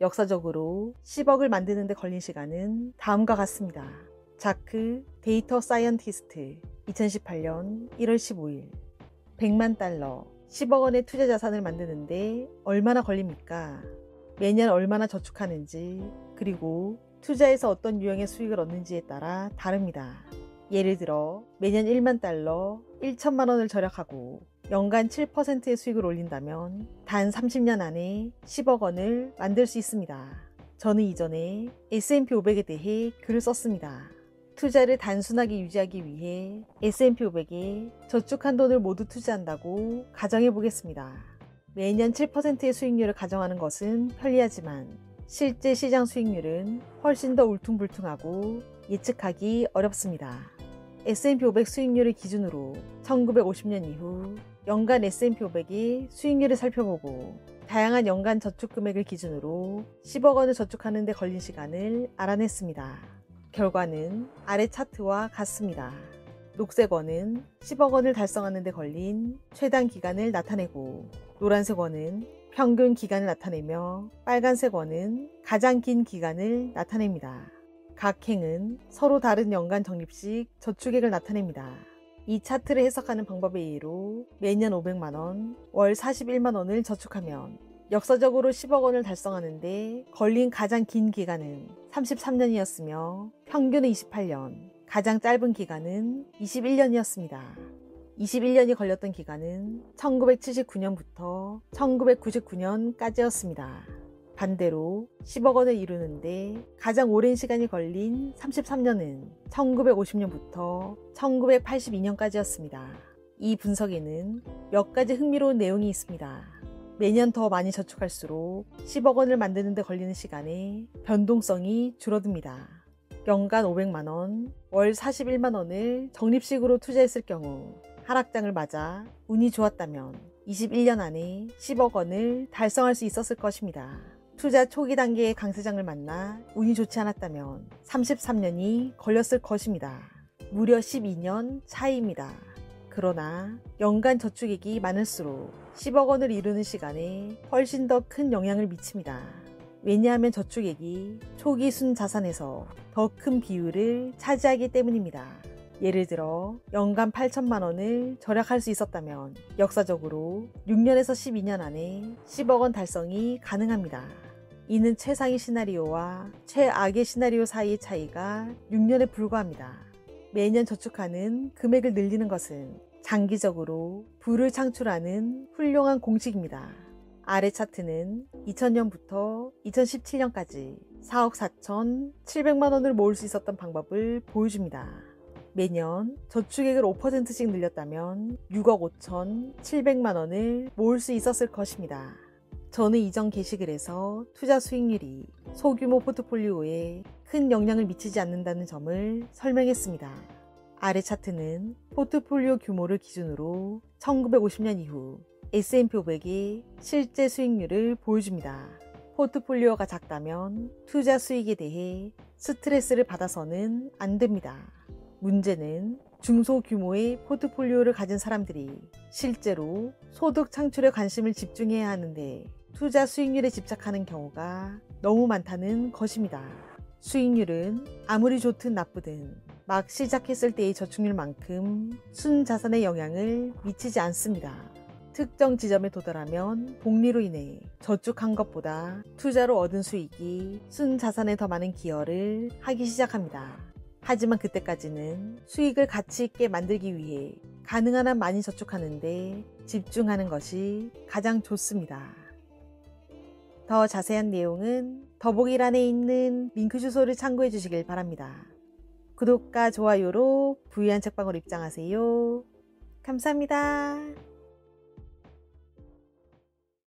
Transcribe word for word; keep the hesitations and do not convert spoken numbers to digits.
역사적으로 십억을 만드는 데 걸린 시간은 다음과 같습니다. 자크 데이터 사이언티스트 이천십팔년 일월 십오일 백만 달러 십억 원의 투자 자산을 만드는데 얼마나 걸립니까? 매년 얼마나 저축하는지 그리고 투자에서 어떤 유형의 수익을 얻는지에 따라 다릅니다. 예를 들어 매년 일만 달러 천만 원을 절약하고 연간 칠 퍼센트의 수익을 올린다면 단 삼십 년 안에 십억 원을 만들 수 있습니다. 저는 이전에 에스 앤 피 오백에 대해 글을 썼습니다. 투자를 단순하게 유지하기 위해 에스 앤 피 오백에 저축한 돈을 모두 투자한다고 가정해 보겠습니다. 매년 칠 퍼센트의 수익률을 가정하는 것은 편리하지만 실제 시장 수익률은 훨씬 더 울퉁불퉁하고 예측하기 어렵습니다. 에스 앤 피 오백 수익률을 기준으로 천구백오십년 이후 연간 에스 앤 피 오백의 수익률을 살펴보고 다양한 연간 저축 금액을 기준으로 십억 원을 저축하는 데 걸린 시간을 알아냈습니다. 결과는 아래 차트와 같습니다. 녹색 원은 십억 원을 달성하는 데 걸린 최단 기간을 나타내고 노란색 원은 평균 기간을 나타내며 빨간색 원은 가장 긴 기간을 나타냅니다. 각 행은 서로 다른 연간 적립식 저축액을 나타냅니다. 이 차트를 해석하는 방법에 의로 매년 오백만 원, 월 사십일만 원을 저축하면 역사적으로 십억 원을 달성하는데 걸린 가장 긴 기간은 삼십삼 년이었으며 평균은 이십팔 년, 가장 짧은 기간은 이십일 년이었습니다. 이십일 년이 걸렸던 기간은 천구백칠십구년부터 천구백구십구년까지였습니다. 반대로 십억 원을 이루는데 가장 오랜 시간이 걸린 삼십삼 년은 천구백오십년부터 천구백팔십이년까지였습니다. 이 분석에는 몇 가지 흥미로운 내용이 있습니다. 매년 더 많이 저축할수록 십억 원을 만드는 데 걸리는 시간에 변동성이 줄어듭니다. 연간 오백만 원, 월 사십일만 원을 적립식으로 투자했을 경우 하락장을 맞아 운이 좋았다면 이십일 년 안에 십억 원을 달성할 수 있었을 것입니다. 투자 초기 단계의 강세장을 만나 운이 좋지 않았다면 삼십삼 년이 걸렸을 것입니다. 무려 십이 년 차이입니다. 그러나 연간 저축액이 많을수록 십억 원을 이루는 시간에 훨씬 더 큰 영향을 미칩니다. 왜냐하면 저축액이 초기 순자산에서 더 큰 비율을 차지하기 때문입니다. 예를 들어 연간 팔천만 원을 절약할 수 있었다면 역사적으로 육 년에서 십이 년 안에 십억 원 달성이 가능합니다. 이는 최상의 시나리오와 최악의 시나리오 사이의 차이가 육 년에 불과합니다. 매년 저축하는 금액을 늘리는 것은 장기적으로 부를 창출하는 훌륭한 공식입니다. 아래 차트는 이천년부터 이천십칠년까지 사억 사천칠백만 원을 모을 수 있었던 방법을 보여줍니다. 매년 저축액을 오 퍼센트씩 늘렸다면 육억 오천칠백만 원을 모을 수 있었을 것입니다. 저는 이전 게시글에서 투자 수익률이 소규모 포트폴리오에 큰 영향을 미치지 않는다는 점을 설명했습니다. 아래 차트는 포트폴리오 규모를 기준으로 천구백오십년 이후 에스 앤 피 오백의 실제 수익률을 보여줍니다. 포트폴리오가 작다면 투자 수익에 대해 스트레스를 받아서는 안 됩니다. 문제는 중소규모의 포트폴리오를 가진 사람들이 실제로 소득 창출에 관심을 집중해야 하는데 투자 수익률에 집착하는 경우가 너무 많다는 것입니다. 수익률은 아무리 좋든 나쁘든 막 시작했을 때의 저축률만큼 순자산에 영향을 미치지 않습니다. 특정 지점에 도달하면 복리로 인해 저축한 것보다 투자로 얻은 수익이 순자산에 더 많은 기여를 하기 시작합니다. 하지만 그때까지는 수익을 가치있게 만들기 위해 가능한 한 많이 저축하는데 집중하는 것이 가장 좋습니다. 더 자세한 내용은 더보기란에 있는 링크 주소를 참고해 주시길 바랍니다. 구독과 좋아요로 부유한 책방으로 입장하세요. 감사합니다.